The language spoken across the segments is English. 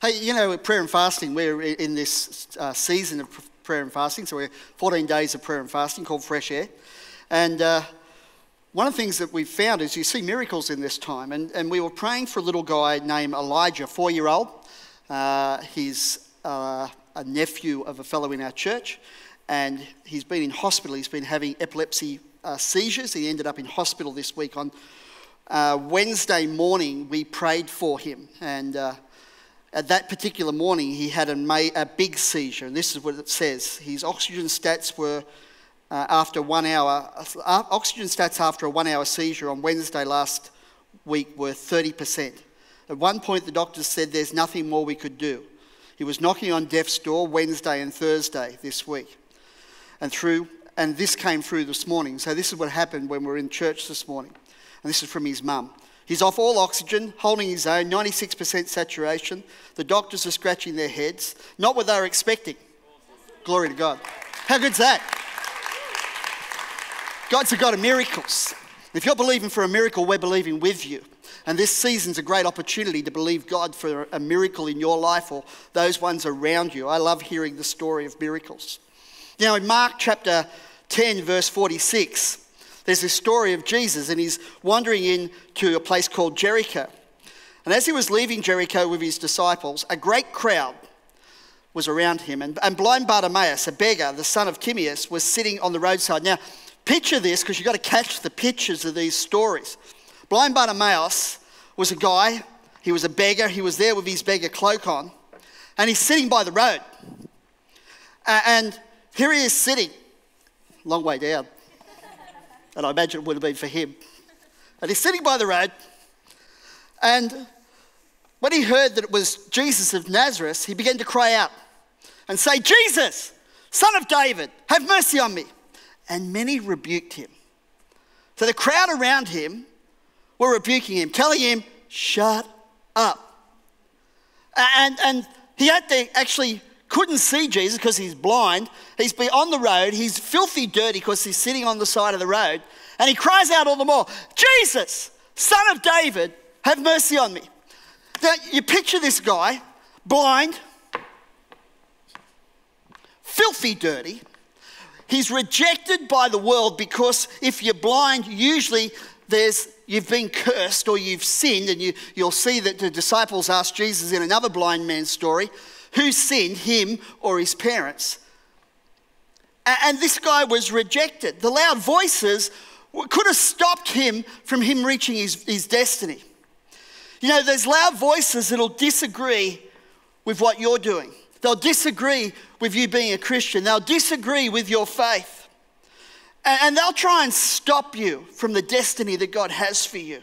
Hey, you know, prayer and fasting, we're in this season of prayer and fasting, so we're 14 days of prayer and fasting called Fresh Air. And one of the things that we've found is you see miracles in this time. And we were praying for a little guy named Elijah, 4-year-old. He's a nephew of a fellow in our church, and he's been in hospital. He's been having epilepsy seizures. He ended up in hospital this week. On Wednesday morning, we prayed for him, and at that particular morning, he had a big seizure, and this is what it says. His oxygen stats were after a 1-hour seizure on Wednesday last week were 30%. At one point, the doctors said there's nothing more we could do. He was knocking on death's door Wednesday and Thursday this week, and this came through this morning. So this is what happened when we were in church this morning, and this is from his mum. He's off all oxygen, holding his own, 96% saturation. The doctors are scratching their heads. Not what they were expecting. Glory to God. How good's that? God's a God of miracles. If you're believing for a miracle, we're believing with you. And this season's a great opportunity to believe God for a miracle in your life or those ones around you. I love hearing the story of miracles. Now, in Mark chapter 10, verse 46... there's this story of Jesus, and he's wandering into a place called Jericho. And as he was leaving Jericho with his disciples, a great crowd was around him. And blind Bartimaeus, a beggar, the son of Timaeus, was sitting on the roadside. Now, picture this, because you've got to catch the pictures of these stories. Blind Bartimaeus was a guy, he was a beggar, he was there with his beggar cloak on, and he's sitting by the road. And here he is sitting, long way down. And I imagine it would have been for him. And he's sitting by the road. And when he heard that it was Jesus of Nazareth, he began to cry out and say, "Jesus, Son of David, have mercy on me." And many rebuked him. So the crowd around him were rebuking him, telling him, "Shut up." And he had to actually... couldn't see Jesus because he's blind. He's been on the road. He's filthy dirty because he's sitting on the side of the road. And he cries out all the more, "Jesus, Son of David, have mercy on me." Now, you picture this guy, blind, filthy dirty. He's rejected by the world because if you're blind, usually you've been cursed or you've sinned. And you'll see that the disciples asked Jesus in another blind man's story, who sinned, him or his parents? And this guy was rejected. The loud voices could have stopped him from reaching his destiny. You know, there's loud voices that'll disagree with what you're doing. They'll disagree with you being a Christian. They'll disagree with your faith. And they'll try and stop you from the destiny that God has for you.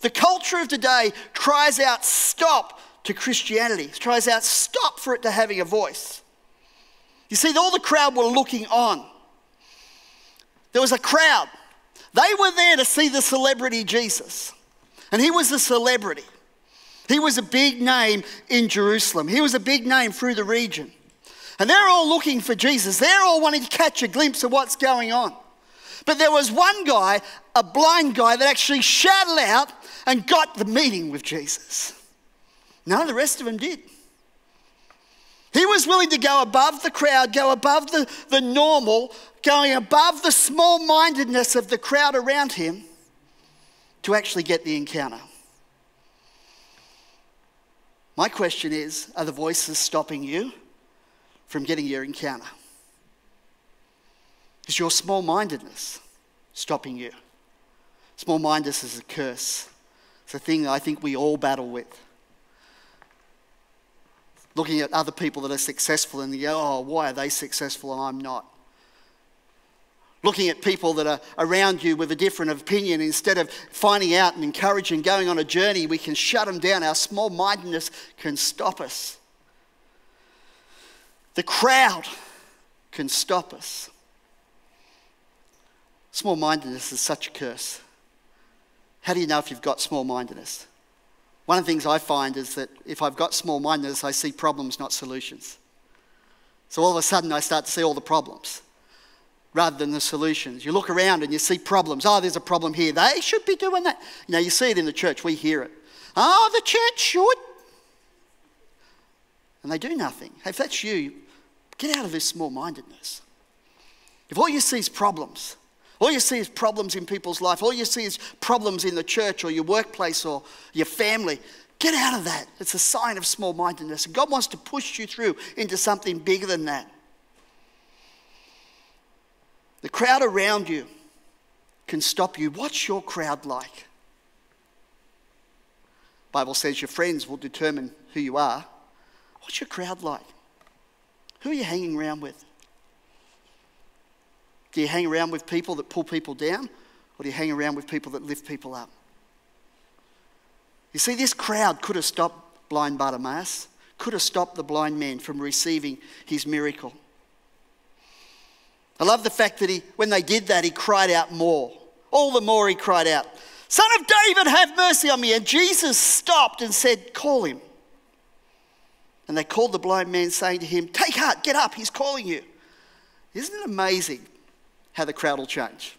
The culture of today cries out, "Stop!" to Christianity. It cries out, "Stop!" for it to having a voice. You see, all the crowd were looking on. There was a crowd. They were there to see the celebrity Jesus. And he was a celebrity. He was a big name in Jerusalem. He was a big name through the region. And they're all looking for Jesus. They're all wanting to catch a glimpse of what's going on. But there was one guy, a blind guy, that actually shouted out and got the meeting with Jesus. None of the rest of them did. He was willing to go above the crowd, go above the normal, going above the small-mindedness of the crowd around him to actually get the encounter. My question is, are the voices stopping you from getting your encounter? Is your small-mindedness stopping you? Small-mindedness is a curse. It's a thing I think we all battle with. Looking at other people that are successful and go, "Oh, why are they successful and I'm not?" Looking at people that are around you with a different opinion, instead of finding out and encouraging, going on a journey, we can shut them down. Our small-mindedness can stop us. The crowd can stop us. Small-mindedness is such a curse. How do you know if you've got small-mindedness? One of the things I find is that if I've got small-mindedness, I see problems, not solutions. So all of a sudden, I start to see all the problems rather than the solutions. You look around and you see problems. "Oh, there's a problem here. They should be doing that." You know, you see it in the church. We hear it. "Oh, the church should." and they do nothing. Hey, if that's you, get out of this small-mindedness. If all you see is problems, all you see is problems in people's life, all you see is problems in the church or your workplace or your family, get out of that. It's a sign of small-mindedness. And God wants to push you through into something bigger than that. The crowd around you can stop you. What's your crowd like? The Bible says your friends will determine who you are. What's your crowd like? Who are you hanging around with? Do you hang around with people that pull people down, or do you hang around with people that lift people up? You see, this crowd could have stopped blind Bartimaeus, could have stopped the blind man from receiving his miracle. I love the fact that when they did that, he cried out more. All the more he cried out, "Son of David, have mercy on me." And Jesus stopped and said, "Call him." And they called the blind man, saying to him, "Take heart, get up, he's calling you." Isn't it amazing how the crowd will change?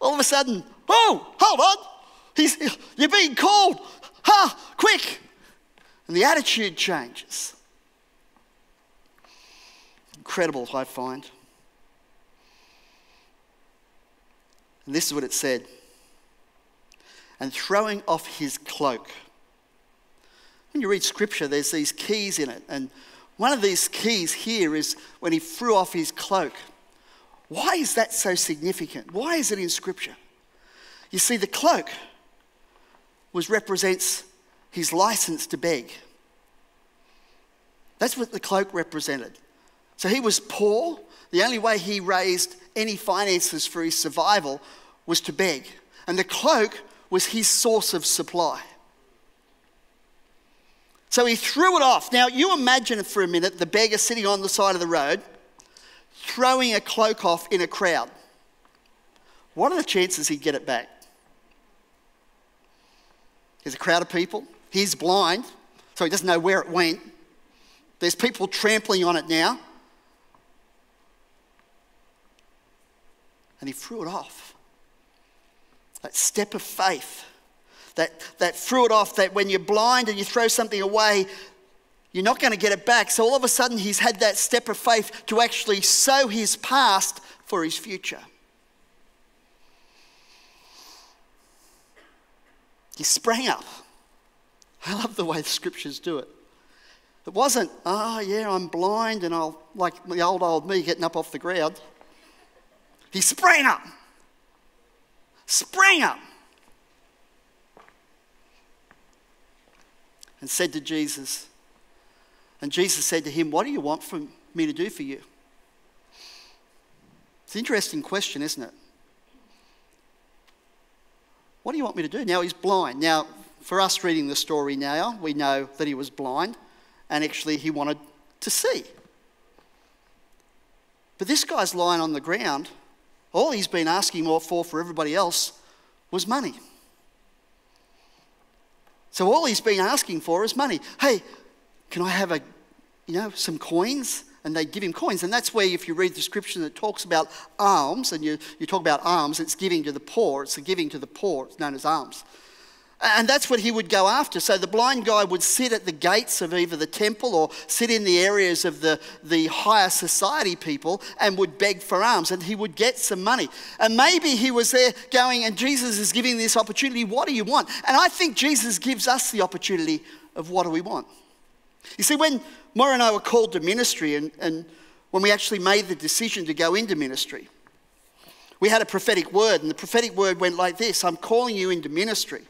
All of a sudden, "Whoa, hold on, you're being called, ha, quick." And the attitude changes. Incredible, I find. And this is what it said. And throwing off his cloak. When you read scripture, there's these keys in it. And one of these keys here is when he threw off his cloak. Why is that so significant? Why is it in scripture? You see, the cloak represents his license to beg. That's what the cloak represented. So he was poor. The only way he raised any finances for his survival was to beg. And the cloak was his source of supply. So he threw it off. Now, you imagine for a minute the beggar sitting on the side of the road, throwing a cloak off in a crowd. What are the chances he'd get it back? There's a crowd of people. He's blind, so he doesn't know where it went. There's people trampling on it now. And he threw it off. That step of faith, that threw it off, that when you're blind and you throw something away, you're not going to get it back. So all of a sudden, he's had that step of faith to actually sow his past for his future. He sprang up. I love the way the scriptures do it. It wasn't, "Oh yeah, I'm blind and I'll," like the old me getting up off the ground. He sprang up. Sprang up. And said to Jesus, and Jesus said to him, "What do you want from me to do for you?" It's an interesting question, isn't it? What do you want me to do? Now, he's blind. Now, for us reading the story now, we know that he was blind and actually he wanted to see. But this guy's lying on the ground. All he's been asking for everybody else was money. So all he's been asking for is money. "Hey, can I have some coins?" And they give him coins. And that's where, if you read the scripture that talks about alms, and you talk about alms, it's giving to the poor. It's the giving to the poor. It's known as alms. And that's what he would go after. So the blind guy would sit at the gates of either the temple or sit in the areas of the higher society people and would beg for alms, and he would get some money. And maybe he was there going, and Jesus is giving this opportunity, "What do you want?" And I think Jesus gives us the opportunity of what do we want. You see, when Moira and I were called to ministry and when we actually made the decision to go into ministry, we had a prophetic word, and the prophetic word went like this: "I'm calling you into ministry.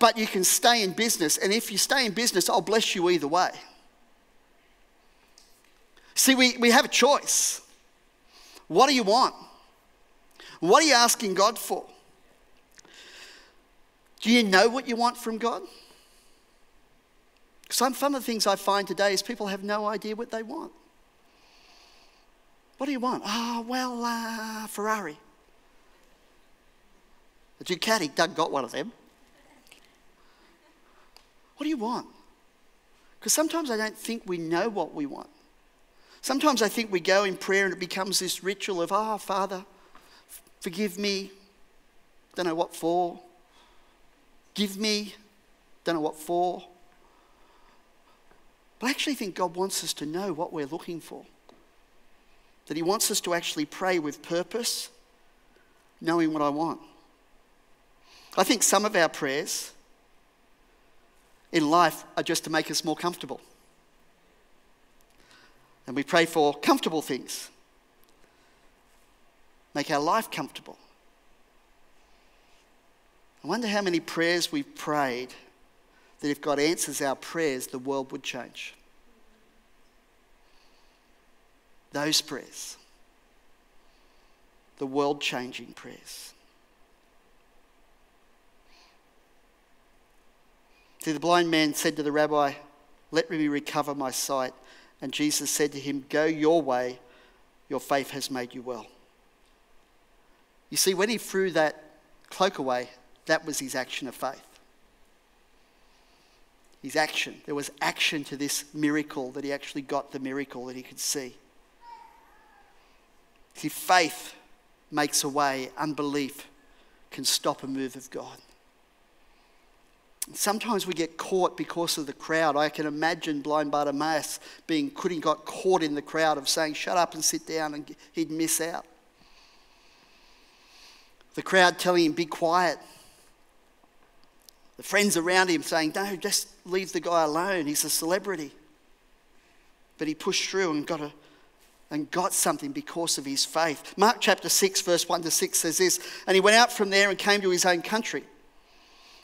But you can stay in business, and if you stay in business, I'll bless you either way." See, we have a choice. What do you want? What are you asking God for? Do you know what you want from God? Because some of the things I find today is people have no idea what they want. What do you want? "Oh, well, Ferrari." A Ducati. Doug got one of them. What do you want? Because sometimes I don't think we know what we want. Sometimes I think we go in prayer and it becomes this ritual of, "Oh, Father, forgive me, don't know what for. Give me, don't know what for. I actually think God wants us to know what we're looking for. That he wants us to actually pray with purpose, knowing what I want. I think some of our prayers in life are just to make us more comfortable. And we pray for comfortable things. Make our life comfortable. I wonder how many prayers we've prayed that if God answers our prayers, the world would change. Those prayers. The world-changing prayers. See, the blind man said to the rabbi, "Let me recover my sight." And Jesus said to him, "Go your way, your faith has made you well." You see, when he threw that cloak away, that was his action of faith. His action. There was action to this miracle, that he actually got the miracle that he could see. See, faith makes a way. Unbelief can stop a move of God. Sometimes we get caught because of the crowd. I can imagine blind Bartimaeus got caught in the crowd of saying, "Shut up and sit down," and he'd miss out. The crowd telling him, "Be quiet." The friends around him saying, "No, just leave the guy alone. He's a celebrity." But he pushed through and got something because of his faith. Mark chapter 6, verse 1-6 says this, "And he went out from there and came to his own country.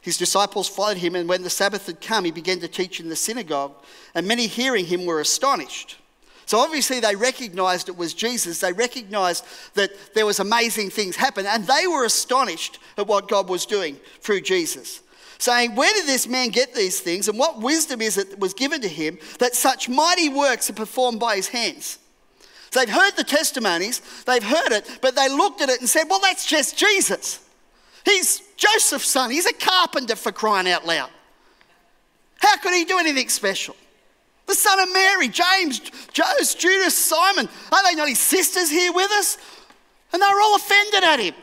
His disciples followed him, and when the Sabbath had come, he began to teach in the synagogue, and many hearing him were astonished." So obviously they recognised it was Jesus. They recognised that there was amazing things happen, and they were astonished at what God was doing through Jesus, saying, "Where did this man get these things, and what wisdom is it that was given to him that such mighty works are performed by his hands?" They've heard the testimonies, they've heard it, but they looked at it and said, "Well, that's just Jesus. He's Joseph's son. He's a carpenter, for crying out loud. How could he do anything special? The son of Mary, James, Joseph, Judas, Simon, are they not his sisters here with us?" And they were all offended at him.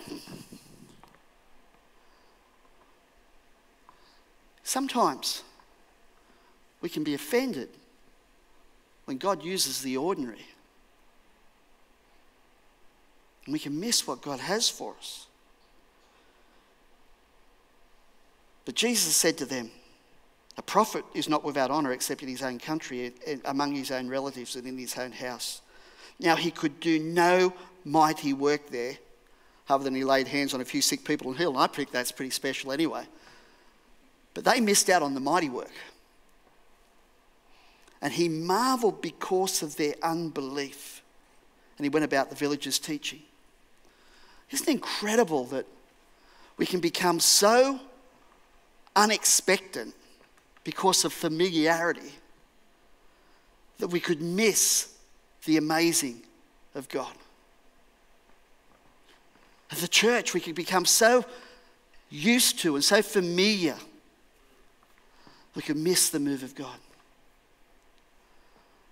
Sometimes we can be offended when God uses the ordinary. And we can miss what God has for us. But Jesus said to them, "A prophet is not without honour except in his own country, and among his own relatives, and in his own house." Now he could do no mighty work there, other than he laid hands on a few sick people and healed. And I think that's pretty special anyway. But they missed out on the mighty work. And he marvelled because of their unbelief. And he went about the villages teaching. Isn't it incredible that we can become so unexpectant because of familiarity that we could miss the amazing of God? At the church, we could become so used to and so familiar we could miss the move of God.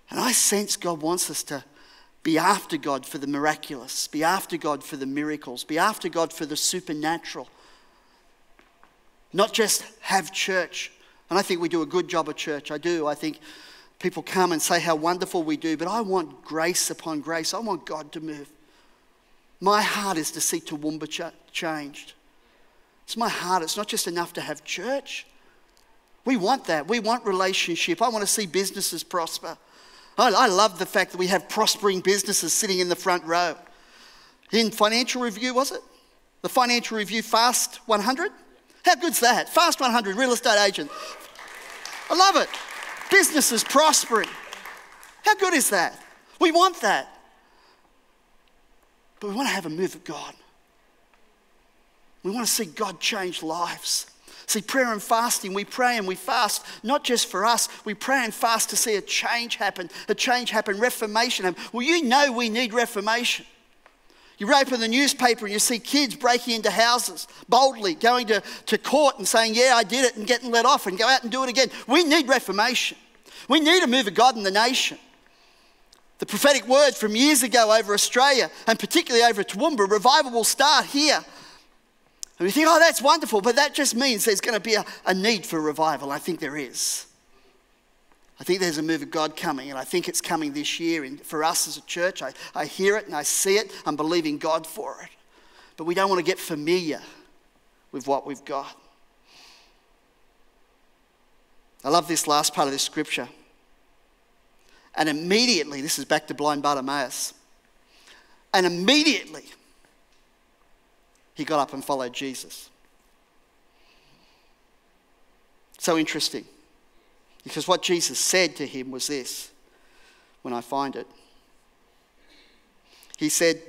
And I sense God wants us to be after God for the miraculous, be after God for the miracles, be after God for the supernatural. Not just have church. And I think we do a good job of church. I do. I think people come and say how wonderful we do. But I want grace upon grace. I want God to move. My heart is to see Toowoomba changed. It's my heart. It's not just enough to have church. We want that. We want relationship. I want to see businesses prosper. I love the fact that we have prospering businesses sitting in the front row. In Financial Review, was it? The Financial Review Fast 100? How good's that? Fast 100, real estate agent. I love it. Businesses prospering. How good is that? We want that. But we want to have a move of God. We want to see God change lives. See, prayer and fasting, we pray and we fast, not just for us. We pray and fast to see a change happen, reformation happen. Well, you know we need reformation. You open the newspaper and you see kids breaking into houses, boldly going to court and saying, "Yeah, I did it," and getting let off and go out and do it again. We need reformation. We need a move of God in the nation. The prophetic word from years ago over Australia, and particularly over Toowoomba, revival will start here. And we think, "Oh, that's wonderful," but that just means there's going to be a need for revival. I think there is. I think there's a move of God coming, and I think it's coming this year. And for us as a church, I hear it and I see it. I'm believing God for it. But we don't want to get familiar with what we've got. I love this last part of this scripture. And immediately, this is back to blind Bartimaeus. And immediately, he got up and followed Jesus. So interesting. Because what Jesus said to him was this, when I find it. He said,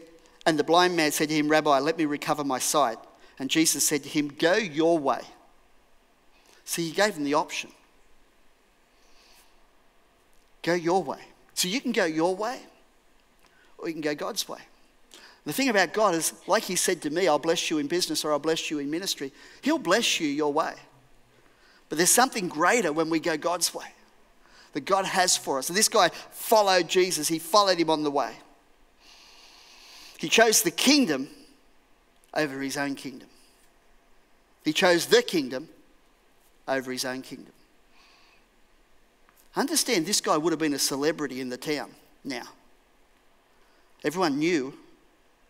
and the blind man said to him, Rabbi, let me recover my sight. And Jesus said to him, go your way. See, he gave him the option. Go your way. So you can go your way, or you can go God's way. The thing about God is, like he said to me, I'll bless you in business or I'll bless you in ministry. He'll bless you your way. But there's something greater when we go God's way that God has for us. And this guy followed Jesus. He followed him on the way. He chose the kingdom over his own kingdom. He chose the kingdom over his own kingdom. Understand, this guy would have been a celebrity in the town now. Everyone knew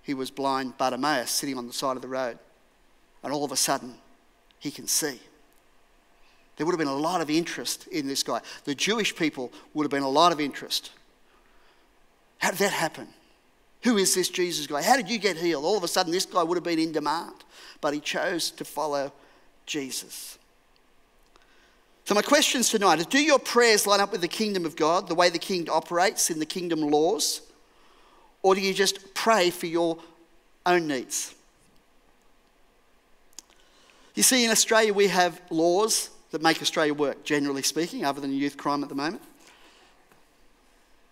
he was blind Bartimaeus sitting on the side of the road. And all of a sudden, he can see. There would have been a lot of interest in this guy. The Jewish people would have been a lot of interest. How did that happen? Who is this Jesus guy? How did you get healed? All of a sudden, this guy would have been in demand. But he chose to follow Jesus. So my questions tonight are, do your prayers line up with the kingdom of God, the way the king operates in the kingdom laws? Or do you just pray for your own needs? You see, in Australia, we have laws that make Australia work, generally speaking, other than youth crime at the moment.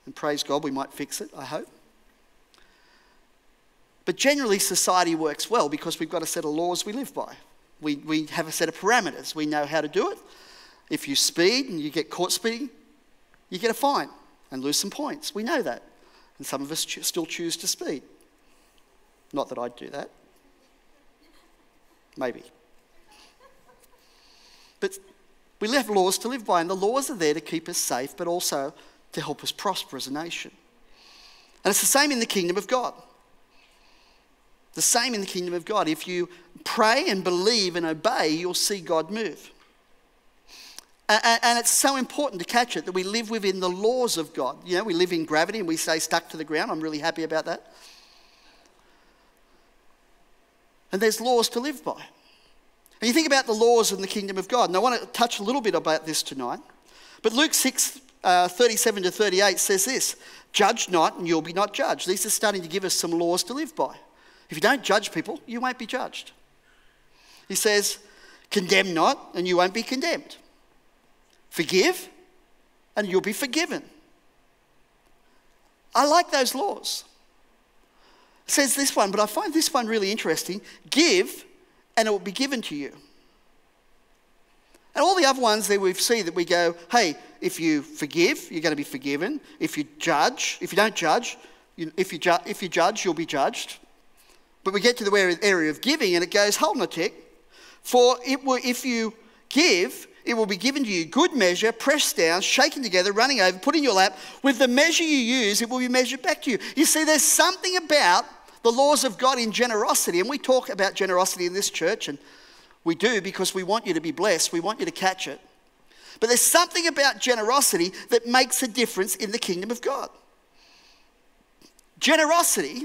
And praise God, we might fix it, I hope. But generally, society works well because we've got a set of laws we live by. We have a set of parameters. We know how to do it. If you speed and you get caught speeding, you get a fine and lose some points. We know that. And some of us still choose to speed. Not that I'd do that. Maybe. But we have laws to live by, and the laws are there to keep us safe, but also to help us prosper as a nation. And it's the same in the kingdom of God. The same in the kingdom of God. If you pray and believe and obey, you'll see God move. And it's so important to catch it that we live within the laws of God. You know, we live in gravity and we stay stuck to the ground. I'm really happy about that. And there's laws to live by. And you think about the laws in the kingdom of God. And I want to touch a little bit about this tonight. But Luke 6, 37 to 38 says this, judge not and you'll be not judged. These are starting to give us some laws to live by. If you don't judge people, you won't be judged. He says, condemn not and you won't be condemned. Forgive and you'll be forgiven. I like those laws. It says this one, but I find this one really interesting. Give and it will be given to you. And all the other ones that we see that we go, hey, if you forgive, you're going to be forgiven. If you judge, if you don't judge, if you judge, you'll be judged. But we get to the area of giving, and it goes, hold on a tick. For if you give, it will be given to you, good measure, pressed down, shaken together, running over, put in your lap. With the measure you use, it will be measured back to you. You see, there's something about the laws of God in generosity, and we talk about generosity in this church, and we do because we want you to be blessed. We want you to catch it. But there's something about generosity that makes a difference in the kingdom of God. Generosity,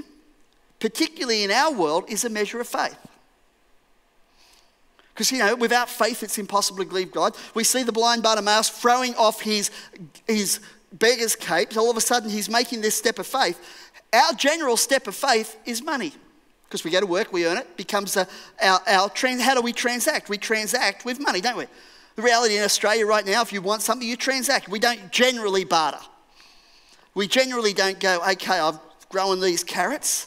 particularly in our world, is a measure of faith. Because, you know, without faith, it's impossible to believe God. We see the blind Bartimaeus throwing off his beggar's cape. All of a sudden, he's making this step of faith. Our general step of faith is money, because we go to work, we earn it. Becomes how do we transact? We transact with money, don't we? The reality in Australia right now, if you want something, you transact. We don't generally barter. We generally don't go, okay, I've grown these carrots,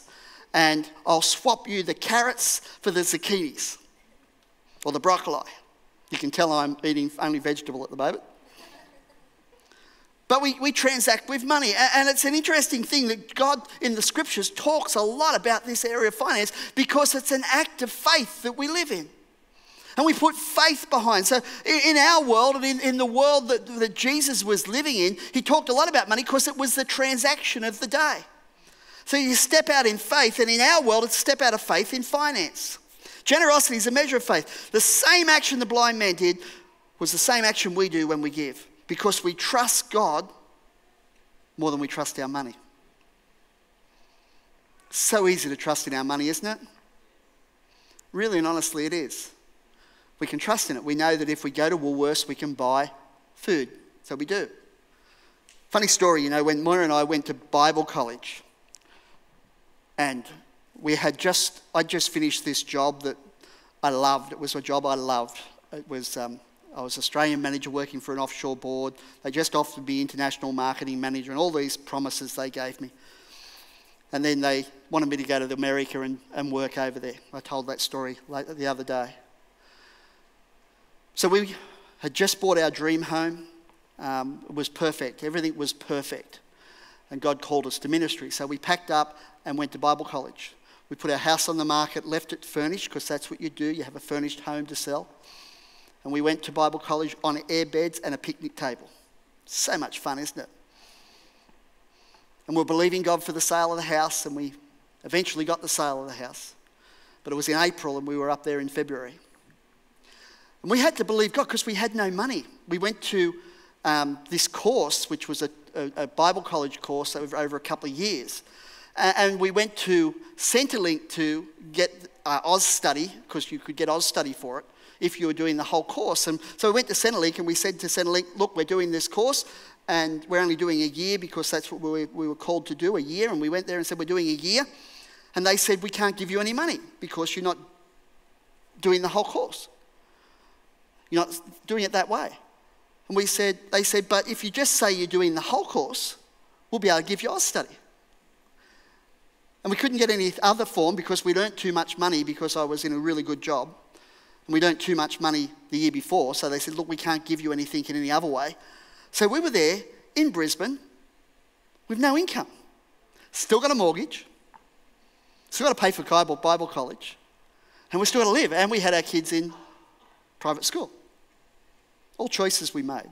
and I'll swap you the carrots for the zucchinis or the broccoli. You can tell I'm eating only vegetable at the moment. But we transact with money. And it's an interesting thing that God in the scriptures talks a lot about this area of finance because it's an act of faith that we live in. And we put faith behind. So in our world and in the world that Jesus was living in, he talked a lot about money because it was the transaction of the day. So you step out in faith, and in our world, it's a step out of faith in finance. Generosity is a measure of faith. The same action the blind man did was the same action we do when we give, because we trust God more than we trust our money. So easy to trust in our money, isn't it? Really and honestly, it is. We can trust in it. We know that if we go to Woolworths, we can buy food. So we do. Funny story, you know, when Moira and I went to Bible college, and we had I just finished this job that I loved. It was a job I loved. It was I was Australian manager working for an offshore board. They just offered me international marketing manager and all these promises they gave me. And then they wanted me to go to America and work over there. I told that story the other day. So we had just bought our dream home. It was perfect. Everything was perfect. And God called us to ministry. So we packed up and went to Bible college. We put our house on the market, left it furnished, because that's what you do. You have a furnished home to sell. And we went to Bible college on air beds and a picnic table. So much fun, isn't it? And we're believing God for the sale of the house, and we eventually got the sale of the house. But it was in April, and we were up there in February. And we had to believe God because we had no money. We went to this course, which was a Bible college course over a couple of years. And we went to Centrelink to get AusStudy, because you could get AusStudy for it if you were doing the whole course. And so we went to Centrelink and we said to Centrelink, look, we're doing this course and we're only doing a year because that's what we were called to do, a year. And we went there and said, we're doing a year. And they said, we can't give you any money because you're not doing the whole course. You're not doing it that way. And they said, but if you just say you're doing the whole course, we'll be able to give you AusStudy. And we couldn't get any other form because we'd earned too much money because I was in a really good job. And we'd earned too much money the year before. So they said, look, we can't give you anything in any other way. So we were there in Brisbane with no income. Still got a mortgage. Still got to pay for Bible college. And we're still got to live. And we had our kids in private school. All choices we made.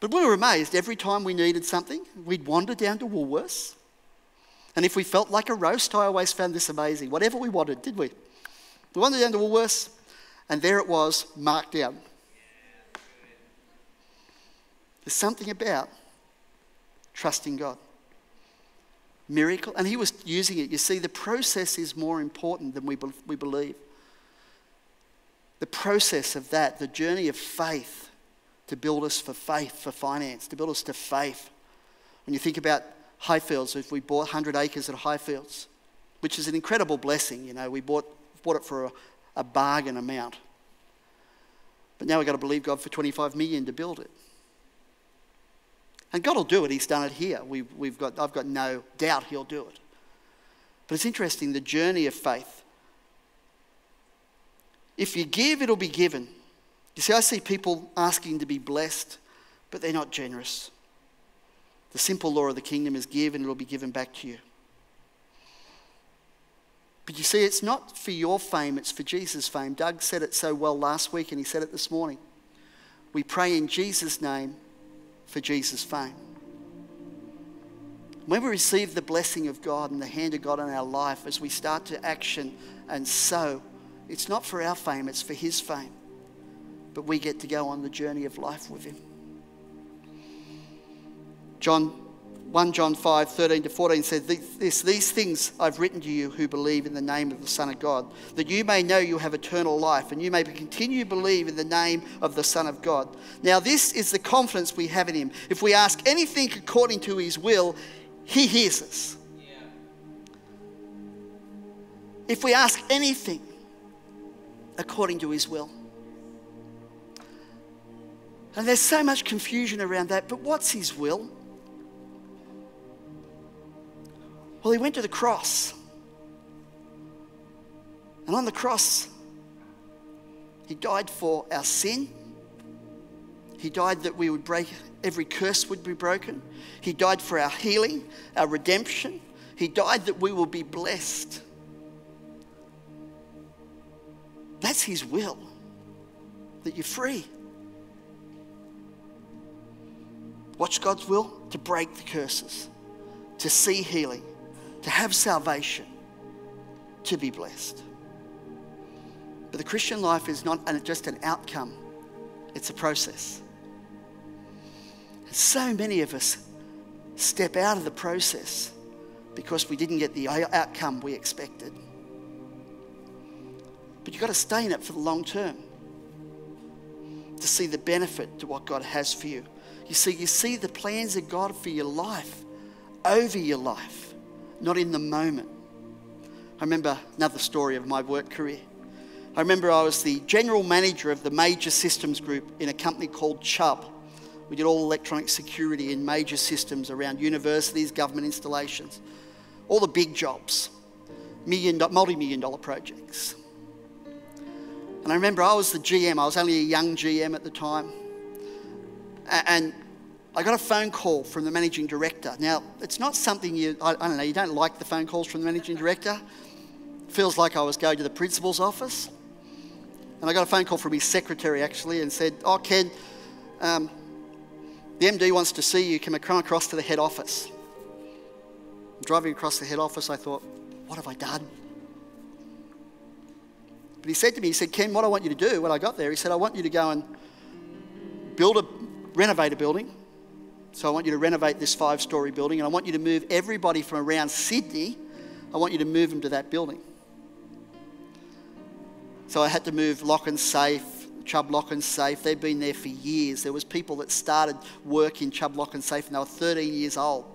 But we were amazed. Every time we needed something, we'd wander down to Woolworths. And if we felt like a roast, I always found this amazing. Whatever we wanted, did we? We wandered down to Woolworths, and there it was, marked down. There's something about trusting God. Miracle. And he was using it. You see, the process is more important than we believe. The process of that, the journey of faith, to build us for faith, for finance, to build us to faith. When you think about Highfields, if we bought 100 acres at Highfields, which is an incredible blessing, you know, we bought it for a bargain amount. But now we've got to believe God for 25 million to build it. And God will do it, he's done it here. I've got no doubt he'll do it. But it's interesting, the journey of faith. If you give, it'll be given. You see, I see people asking to be blessed, but they're not generous. The simple law of the kingdom is give and it'll be given back to you. But you see, it's not for your fame, it's for Jesus' fame. Doug said it so well last week and he said it this morning. We pray in Jesus' name for Jesus' fame. When we receive the blessing of God and the hand of God in our life, as we start to action and sow, it's not for our fame, it's for his fame. But we get to go on the journey of life with him. 1 John 5:13-14 says this, these things I've written to you who believe in the name of the Son of God, that you may know you have eternal life, and you may continue to believe in the name of the Son of God. Now this is the confidence we have in him. If we ask anything according to his will, he hears us. Yeah. If we ask anything according to his will. And there's so much confusion around that, but what's his will? Well, he went to the cross. And on the cross, he died for our sin. He died that we would break, every curse would be broken. He died for our healing, our redemption. He died that we will be blessed. That's That's his will, that you're free. What's God's will? To break the curses, to see healing, to have salvation, to be blessed. But the Christian life is not just an outcome, it's a process. So many of us step out of the process because we didn't get the outcome we expected. But you've got to stay in it for the long term to see the benefit to what God has for you. You see the plans of God for your life, over your life, not in the moment. I remember another story of my work career. I remember I was the general manager of the major systems group in a company called Chubb. We did all electronic security in major systems around universities, government installations, all the big jobs, multi-million dollar projects. And I remember I was the GM. I was only a young GM at the time. And I got a phone call from the managing director. Now, it's not something I don't know, you don't like the phone calls from the managing director. It feels like I was going to the principal's office. And I got a phone call from his secretary, actually, and said, "Oh, Ken, the MD wants to see you. Can I come across to the head office?" Driving across the head office, I thought, what have I done? But he said to me, he said, "Ken, what I want you to do," when I got there, he said, "I want you to go and renovate a building. So I want you to renovate this 5-story building, and I want you to move everybody from around Sydney. I want you to move them to that building." So I had to move Lock and Safe, Chubb Lock and Safe. They've been there for years. There was people that started work in Chubb Lock and Safe, and they were 13 years old.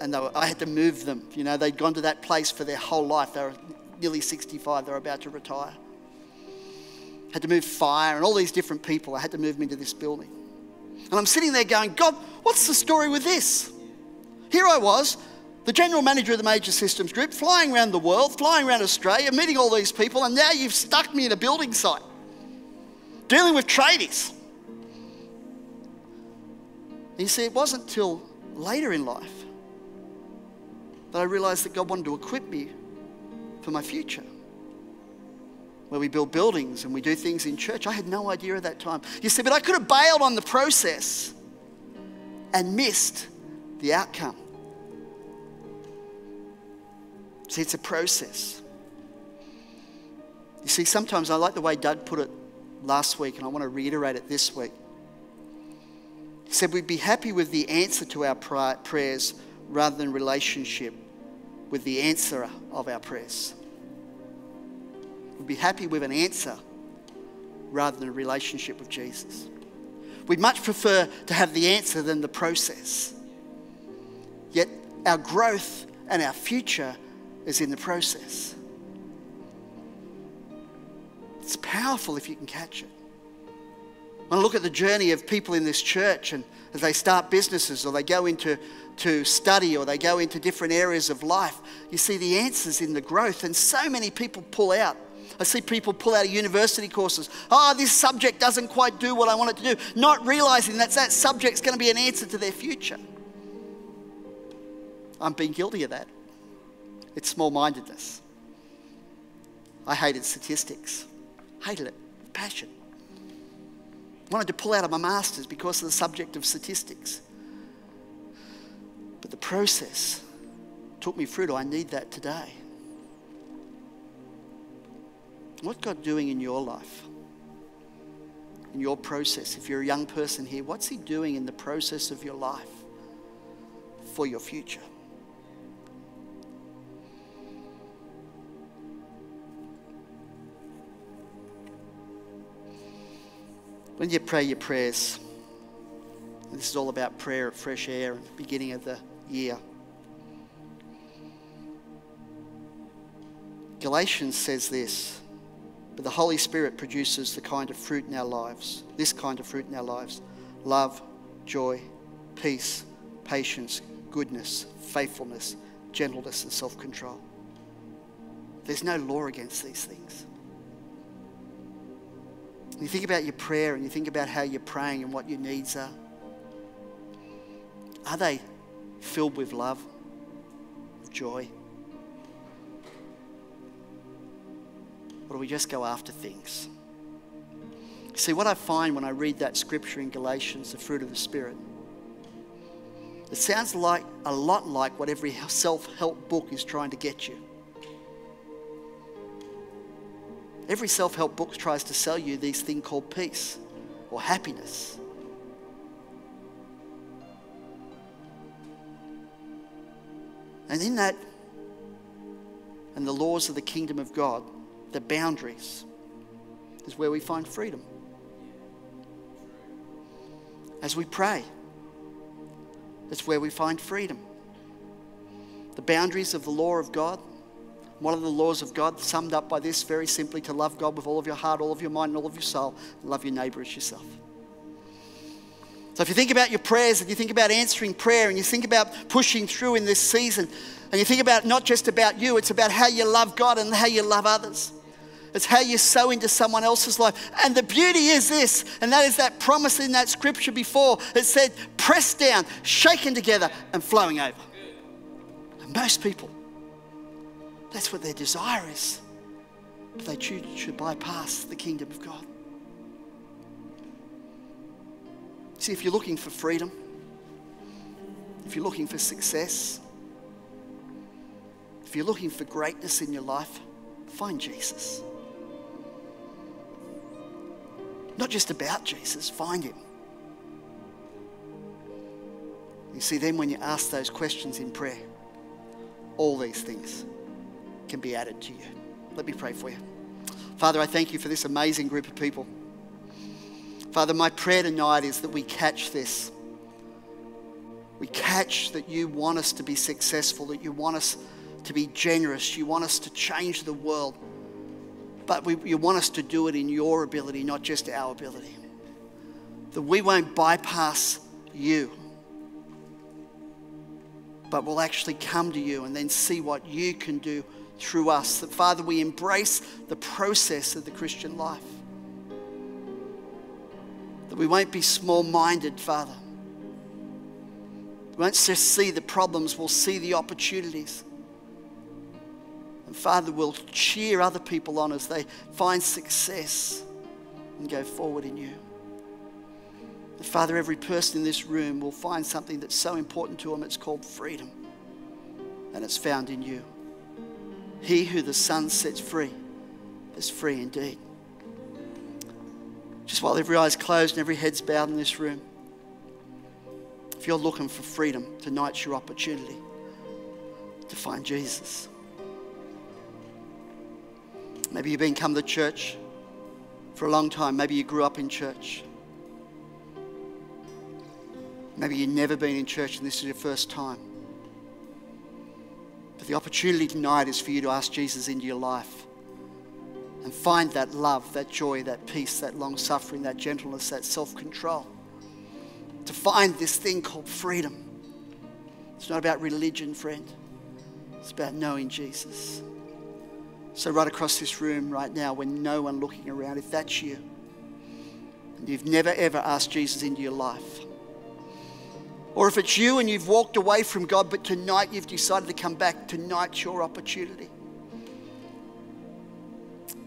And I had to move them. You know, they'd gone to that place for their whole life. They were nearly 65. They were about to retire. Had to move fire and all these different people. I had to move them into this building. And I'm sitting there going, God, what's the story with this? Here I was, the general manager of the major systems group, flying around the world, flying around Australia, meeting all these people, and now you've stuck me in a building site, dealing with tradies. And you see, it wasn't till later in life that I realised that God wanted to equip me for my future, where we build buildings and we do things in church. I had no idea at that time. You see, but I could have bailed on the process and missed the outcome. See, it's a process. You see, sometimes I like the way Doug put it last week, and I want to reiterate it this week. He said we'd be happy with the answer to our prayers rather than relationship with the answerer of our prayers. We'd be happy with an answer rather than a relationship with Jesus. We'd much prefer to have the answer than the process. Yet our growth and our future is in the process. It's powerful if you can catch it. When I look at the journey of people in this church, and as they start businesses or they go into study or they go into different areas of life, you see the answers in the growth, and so many people pull out. I see people pull out of university courses. Oh, this subject doesn't quite do what I want it to do. Not realizing that subject's going to be an answer to their future. I'm being guilty of that. It's small-mindedness. I hated statistics. Hated it with passion. Wanted to pull out of my master's because of the subject of statistics. But the process took me through to I need that today. What's God doing in your life, in your process? If you're a young person here, what's He doing in the process of your life for your future? When you pray your prayers, and this is all about prayer at Fresh Air and the beginning of the year, Galatians says this: but the Holy Spirit produces the kind of fruit in our lives, this kind of fruit in our lives: love, joy, peace, patience, goodness, faithfulness, gentleness, and self-control. There's no law against these things. You think about your prayer and you think about how you're praying and what your needs are. Are they filled with love, joy? or do we just go after things? See, what I find when I read that scripture in Galatians, the fruit of the Spirit, it sounds like a lot like what every self-help book is trying to get you. Every self-help book tries to sell you these things called peace or happiness. And in that, and the laws of the kingdom of God, the boundaries, is where we find freedom. As we pray, that's where we find freedom. The boundaries of the law of God. One of the laws of God summed up by this very simply: to love God with all of your heart, all of your mind, and all of your soul, and love your neighbor as yourself. So if you think about your prayers, and you think about answering prayer, and you think about pushing through in this season, and you think about not just about you, it's about how you love God and how you love others. It's how you sow into someone else's life. And the beauty is this, and that is that promise in that scripture before. It said, pressed down, shaken together, and flowing over. And most people, that's what their desire is. But they choose to bypass the kingdom of God. See, if you're looking for freedom, if you're looking for success, if you're looking for greatness in your life, find Jesus. Not just about Jesus, find him. You see, then when you ask those questions in prayer, all these things can be added to you. Let me pray for you. Father, I thank you for this amazing group of people. Father, my prayer tonight is that we catch this. We catch that you want us to be successful, that you want us to be generous, you want us to change the world, but you want us to do it in your ability, not just our ability. That we won't bypass you, but we'll actually come to you and then see what you can do through us. That, Father, we embrace the process of the Christian life. That we won't be small-minded, Father. We won't just see the problems, we'll see the opportunities. And Father, we'll cheer other people on as they find success and go forward in you. And Father, every person in this room will find something that's so important to them. It's called freedom. And it's found in you. He who the Son sets free is free indeed. Just while every eye's closed and every head's bowed in this room, if you're looking for freedom, tonight's your opportunity to find Jesus. Maybe you've been coming to church for a long time. Maybe you grew up in church. Maybe you've never been in church and this is your first time. But the opportunity tonight is for you to ask Jesus into your life and find that love, that joy, that peace, that long-suffering, that gentleness, that self-control. To find this thing called freedom. It's not about religion, friend. It's about knowing Jesus. So right across this room right now, when no one looking around, if that's you, and you've never ever asked Jesus into your life, or if it's you and you've walked away from God, but tonight you've decided to come back, tonight's your opportunity.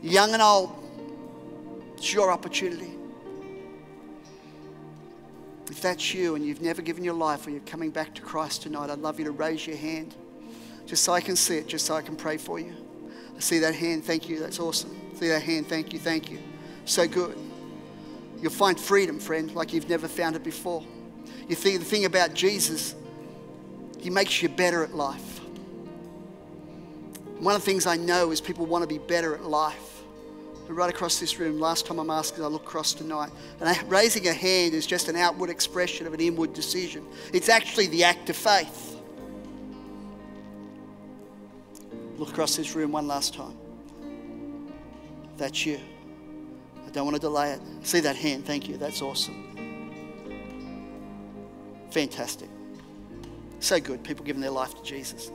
Young and old, it's your opportunity. If that's you and you've never given your life, or you're coming back to Christ tonight, I'd love you to raise your hand, just so I can see it, just so I can pray for you. I see that hand, thank you, that's awesome. See that hand, thank you, so good. You'll find freedom, friend, like you've never found it before. You see, the thing about Jesus, he makes you better at life. One of the things I know is people want to be better at life. And right across this room, last time I'm asking, I look across tonight, and raising a hand is just an outward expression of an inward decision. It's actually the act of faith. Look across this room one last time. That's you. I don't want to delay it. See that hand, thank you, that's awesome. Fantastic. So good, people giving their life to Jesus.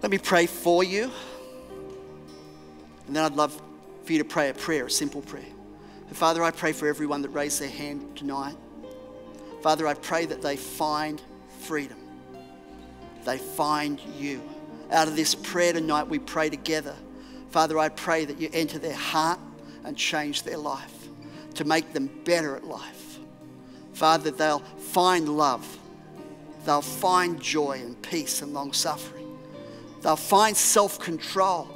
Let me pray for you. And then I'd love for you to pray a prayer, a simple prayer. And Father, I pray for everyone that raised their hand tonight. Father, I pray that they find freedom. They find you. Out of this prayer tonight, we pray together Father, I pray that you enter their heart and change their life to make them better at life. Father, they'll find love. They'll find joy and peace and long-suffering. They'll find self-control.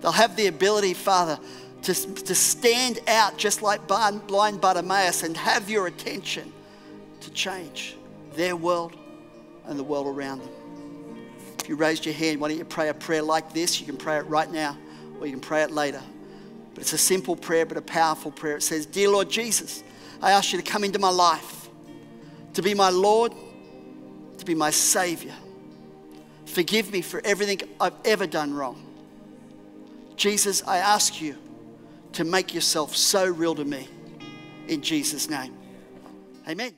They'll have the ability, Father, to stand out just like blind Bartimaeus and have your attention to change their world and the world around them. If you raised your hand, why don't you pray a prayer like this? You can pray it right now or you can pray it later. But it's a simple prayer but a powerful prayer. It says, Dear Lord Jesus, I ask you to come into my life, to be my Lord, to be my Savior. Forgive me for everything I've ever done wrong. Jesus, I ask you to make yourself so real to me. In Jesus' name. Amen.